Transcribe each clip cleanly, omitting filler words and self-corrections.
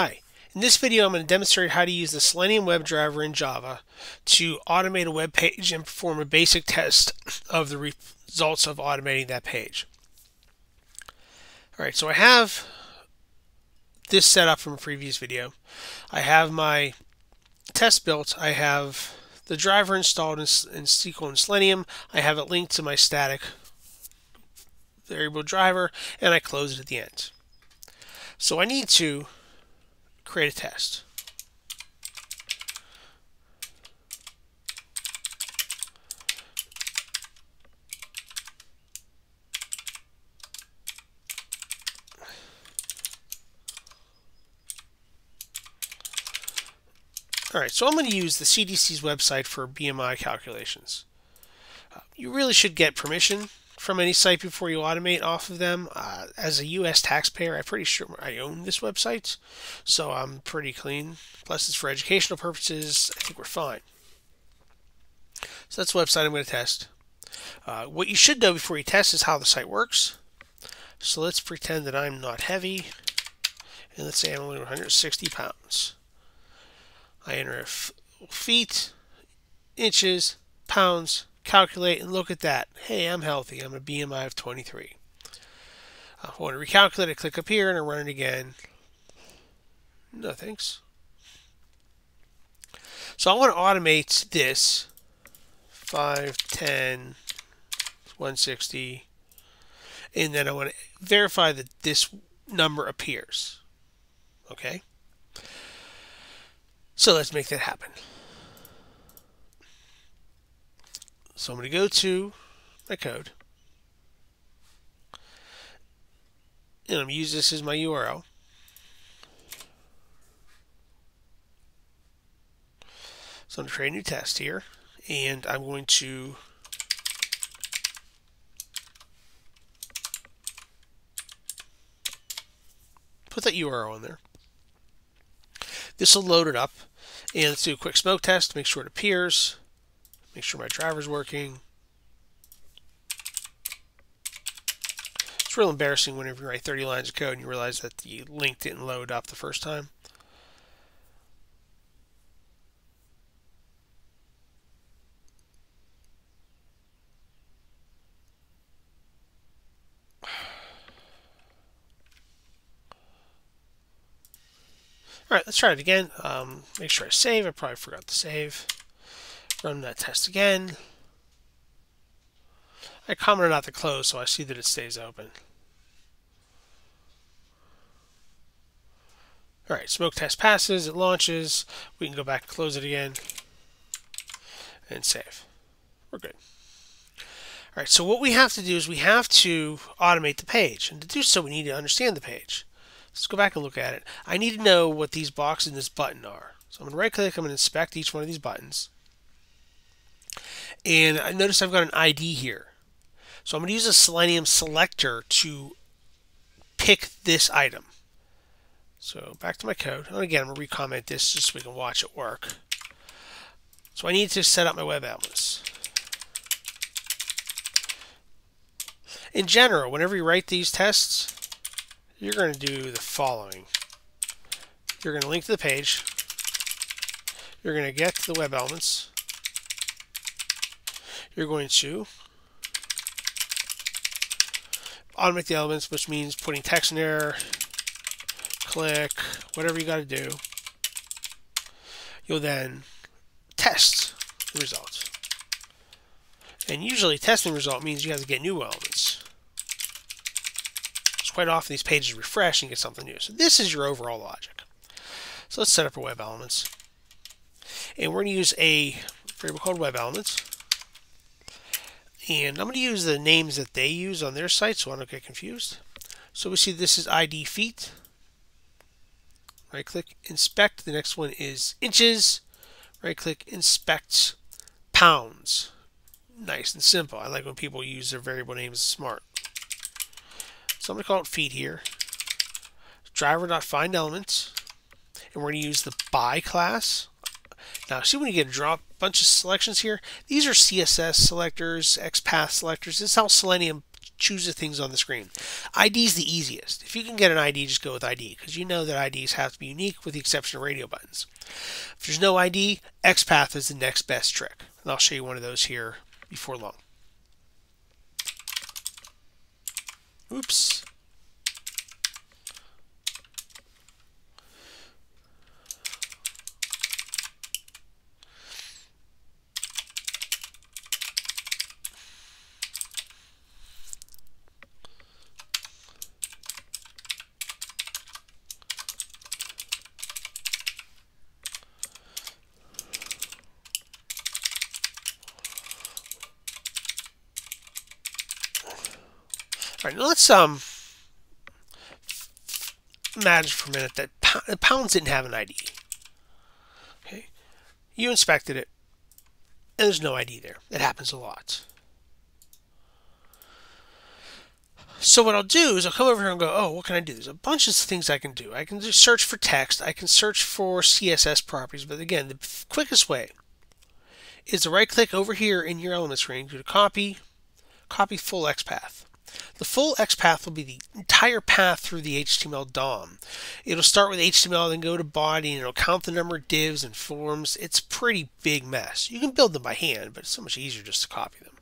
Hi, in this video I'm going to demonstrate how to use the Selenium WebDriver in Java to automate a web page and perform a basic test of the results of automating that page. Alright, so I have this set up from a previous video. I have my test built, I have the driver installed in SQL and Selenium, I have it linked to my static variable driver, and I close it at the end. So I need to create a test. Alright, so I'm going to use the CDC's website for BMI calculations. You really should get permission from any site before you automate off of them. As a U.S. taxpayer, I'm pretty sure I own this website, so I'm pretty clean. Plus, it's for educational purposes. I think we're fine. So that's the website I'm going to test. What you should know before you test is how the site works. So let's pretend that I'm not heavy, and let's say I'm only 160 pounds. I enter feet, inches, pounds, calculate, and look at that. Hey, I'm healthy. I'm a BMI of 23. I want to recalculate. I click up here and I run it again. No thanks. So I want to automate this 5, 10, 160, and then I want to verify that this number appears. Okay? So let's make that happen. So I'm going to go to my code, and I'm going to use this as my URL. So I'm going to create a new test here, and I'm going to put that URL in there. This will load it up, and let's do a quick smoke test to make sure it appears. Make sure my driver's working. It's real embarrassing whenever you write 30 lines of code and you realize that the link didn't load up the first time. Alright, let's try it again. Make sure I save. I probably forgot to save. Run that test again. I commented out the close, so I see that it stays open. Alright, smoke test passes, it launches. We can go back and close it again and save. We're good. Alright, so what we have to do is we have to automate the page, and to do so we need to understand the page. Let's go back and look at it. I need to know what these boxes and this button are. So I'm going to right click, I'm going to inspect each one of these buttons. And I notice I've got an ID here. So I'm going to use a Selenium selector to pick this item. So back to my code. And again, I'm going to recomment this just so we can watch it work. So I need to set up my web elements. In general, whenever you write these tests, you're going to do the following. You're going to link to the page. You're going to get to the web elements. You're going to automate the elements, which means putting text in there, click, whatever you got to do. You'll then test the results. And usually testing the result means you have to get new elements. Because quite often these pages refresh and you get something new. So this is your overall logic. So let's set up our web elements. And we're going to use a variable called web elements. And I'm going to use the names that they use on their site so I don't get confused. So we see this is ID feet. Right click, inspect. The next one is inches. Right click, inspect pounds. Nice and simple. I like when people use their variable names smart. So I'm going to call it feet here. Driver.find elements. And we're going to use the by class. Now, see when you get a bunch of selections here? These are CSS selectors, XPath selectors. This is how Selenium choose the things on the screen. ID is the easiest. If you can get an ID, just go with ID, because you know that IDs have to be unique with the exception of radio buttons. If there's no ID, XPath is the next best trick. And I'll show you one of those here before long. Oops. All right, let's imagine for a minute that pounds didn't have an ID. Okay, you inspected it, and there's no ID there. It happens a lot. So what I'll do is I'll come over here and go, oh, what can I do? There's a bunch of things I can do. I can just search for text. I can search for CSS properties. But again, the quickest way is to right-click over here in your element screen, go to Copy Full XPath. The full XPath will be the entire path through the HTML DOM. It'll start with HTML, then go to body, and it'll count the number of divs and forms. It's a pretty big mess. You can build them by hand, but it's so much easier just to copy them.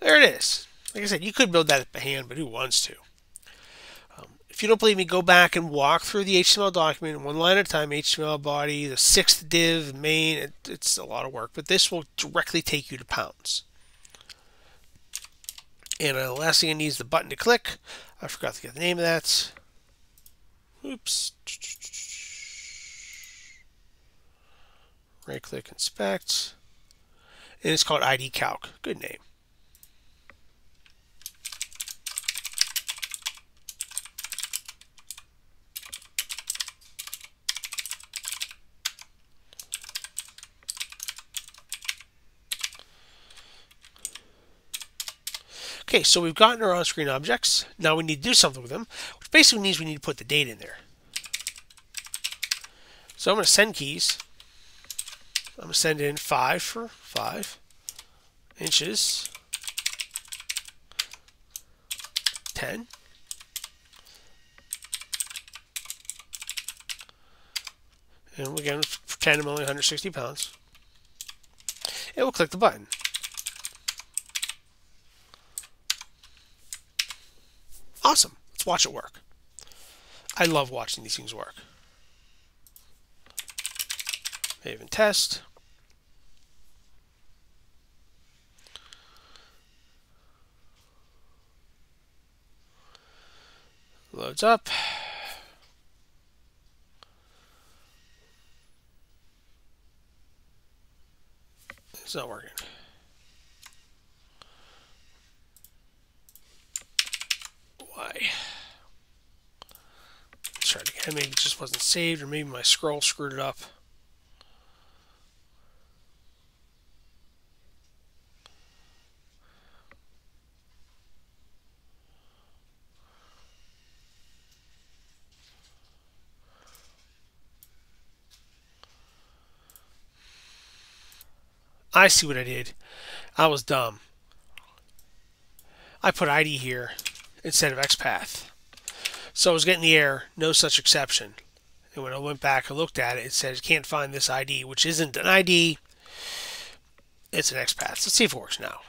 There it is. Like I said, you could build that by hand, but who wants to? If you don't believe me, go back and walk through the HTML document one line at a time, HTML body, the 6th div, main. It's a lot of work, but this will directly take you to pounds. And the last thing I need is the button to click. I forgot to get the name of that. Oops. Right-click, inspect. And it's called ID Calc. Good name. Okay, so we've gotten our on-screen objects. Now we need to do something with them, which basically means we need to put the date in there. So I'm going to send keys. I'm going to send in 5 for 5 inches, 10, and again for 10, I'm only 160 pounds. And we'll click the button. Awesome. Let's watch it work. I love watching these things work. Maven test. Loads up. It's not working. Let's try it again. Maybe it just wasn't saved, or maybe my scroll screwed it up. I see what I did. I was dumb. I put ID here instead of XPath. So I was getting the error, no such exception. And when I went back and looked at it, it said it can't find this ID, which isn't an ID. It's an XPath. Let's see if it works now.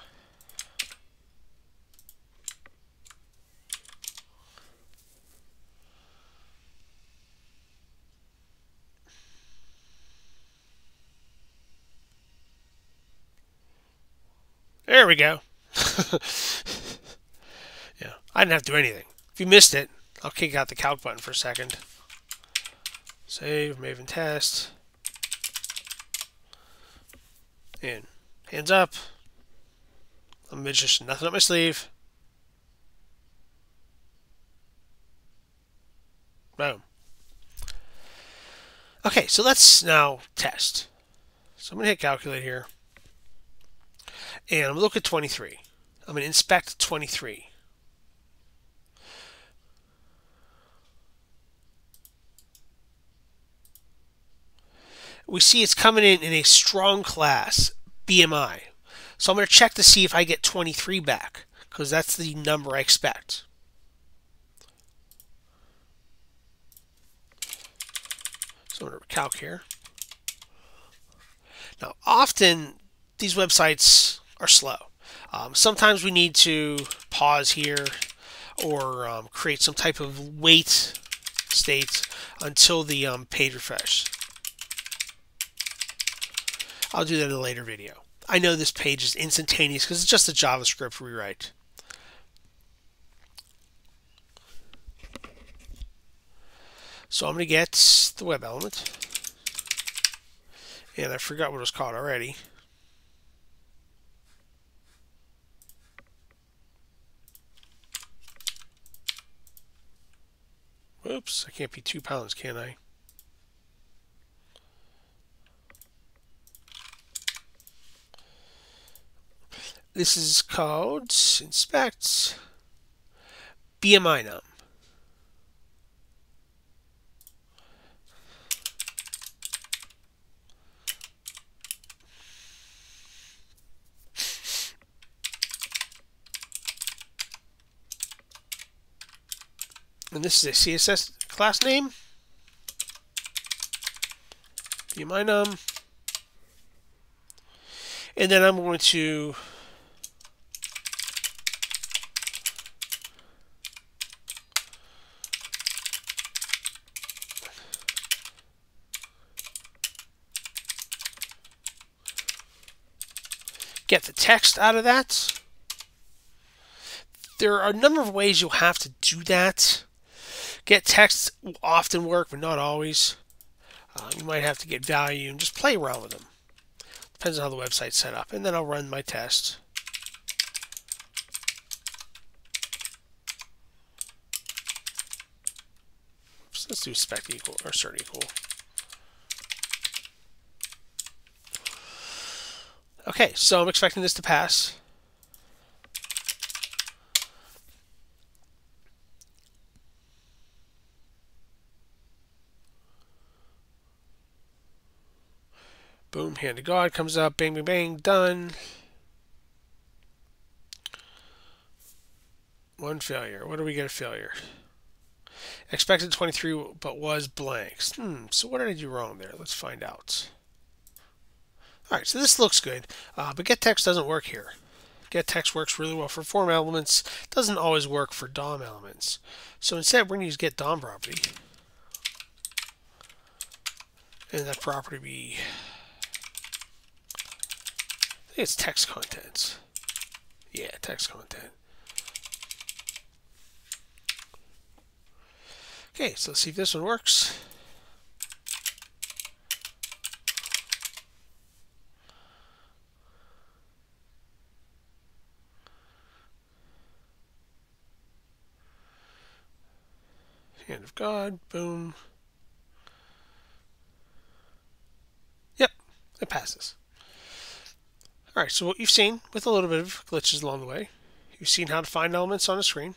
There we go. Yeah, I didn't have to do anything. If you missed it, I'll kick out the calc button for a second. Save, Maven test. And hands up. I'm just nothing up my sleeve. Boom. Okay, so let's now test. So I'm going to hit calculate here. And I'm going to look at 23. I'm going to inspect 23. We see it's coming in a strong class, BMI. So I'm going to check to see if I get 23 back, because that's the number I expect. So I'm going to calc here. Now, often these websites are slow. Sometimes we need to pause here or create some type of wait state until the page refresh. I'll do that in a later video. I know this page is instantaneous because it's just a JavaScript rewrite. So I'm going to get the web element. And I forgot what it was called already. Whoops, I can't be 2 pounds, can I? This is called inspect BMI num. And this is a CSS class name, BMI num. And then I'm going to get the text out of that. There are a number of ways you'll have to do that. Get text will often work, but not always. You might have to get value and just play around with them. Depends on how the website's set up. And then I'll run my test. So let's do spec equal or assert equal. Okay, so I'm expecting this to pass. Boom, hand to God comes up, bang, bang, bang, done. One failure. What do we get a failure? Expected 23, but was blanks. So what did I do wrong there? Let's find out. Alright, so this looks good, but get text doesn't work here. Get text works really well for form elements, doesn't always work for DOM elements. So instead, we're going to use get DOM property. And that property be, I think it's text contents. Yeah, text content. Okay, so let's see if this one works. Hand of God, boom. Yep, it passes. Alright, so what you've seen, with a little bit of glitches along the way, you've seen how to find elements on a screen.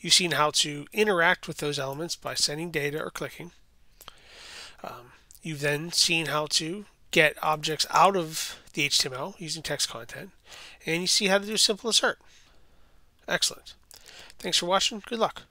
You've seen how to interact with those elements by sending data or clicking. You've then seen how to get objects out of the HTML using text content. And you see how to do a simple assert. Excellent. Thanks for watching. Good luck.